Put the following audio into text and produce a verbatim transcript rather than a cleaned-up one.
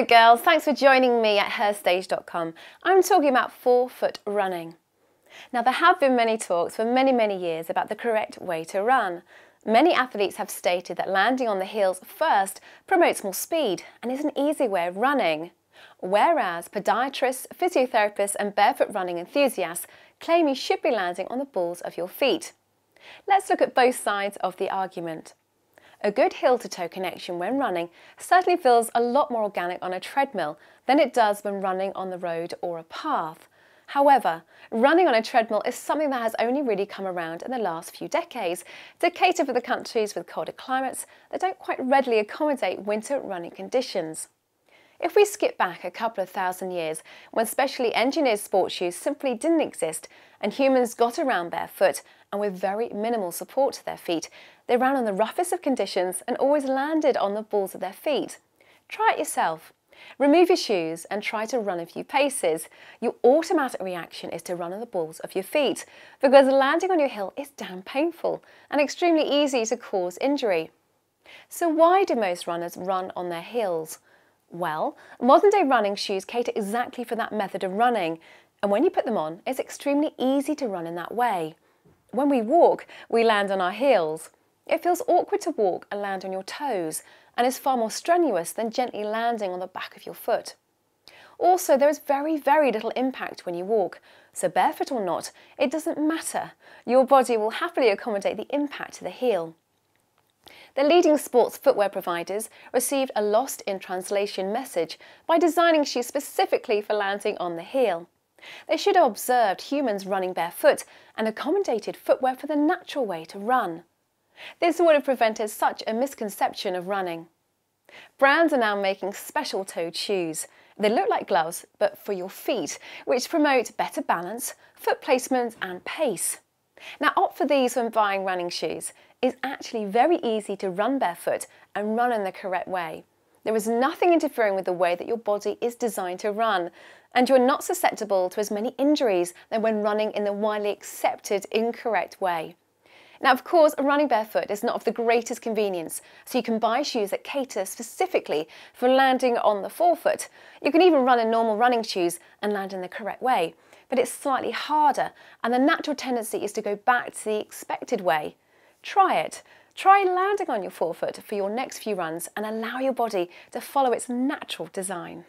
Hello girls, thanks for joining me at her stage dot com. I'm talking about forefoot running. Now there have been many talks for many many years about the correct way to run. Many athletes have stated that landing on the heels first promotes more speed and is an easy way of running. Whereas podiatrists, physiotherapists and barefoot running enthusiasts claim you should be landing on the balls of your feet. Let's look at both sides of the argument. A good heel-to-toe connection when running certainly feels a lot more organic on a treadmill than it does when running on the road or a path. However, running on a treadmill is something that has only really come around in the last few decades to cater for the countries with colder climates that don't quite readily accommodate winter running conditions. If we skip back a couple of thousand years when specially engineered sports shoes simply didn't exist and humans got around barefoot, and with very minimal support to their feet, they ran on the roughest of conditions and always landed on the balls of their feet. Try it yourself. Remove your shoes and try to run a few paces. Your automatic reaction is to run on the balls of your feet, because landing on your heel is damn painful and extremely easy to cause injury. So why do most runners run on their heels? Well, modern-day running shoes cater exactly for that method of running, and when you put them on, it's extremely easy to run in that way. When we walk, we land on our heels. It feels awkward to walk and land on your toes, and is far more strenuous than gently landing on the back of your foot. Also, there is very, very little impact when you walk, so barefoot or not, it doesn't matter. Your body will happily accommodate the impact to the heel. The leading sports footwear providers received a lost in translation message by designing shoes specifically for landing on the heel. They should have observed humans running barefoot and accommodated footwear for the natural way to run. This would have prevented such a misconception of running. Brands are now making special-toed shoes. They look like gloves, but for your feet, which promote better balance, foot placement and pace. Now opt for these when buying running shoes. It's actually very easy to run barefoot and run in the correct way. There is nothing interfering with the way that your body is designed to run, and you're not susceptible to as many injuries than when running in the widely accepted incorrect way. Now of course, running barefoot is not of the greatest convenience, so you can buy shoes that cater specifically for landing on the forefoot. You can even run in normal running shoes and land in the correct way, but it's slightly harder, and the natural tendency is to go back to the expected way. Try it. Try landing on your forefoot for your next few runs and allow your body to follow its natural design.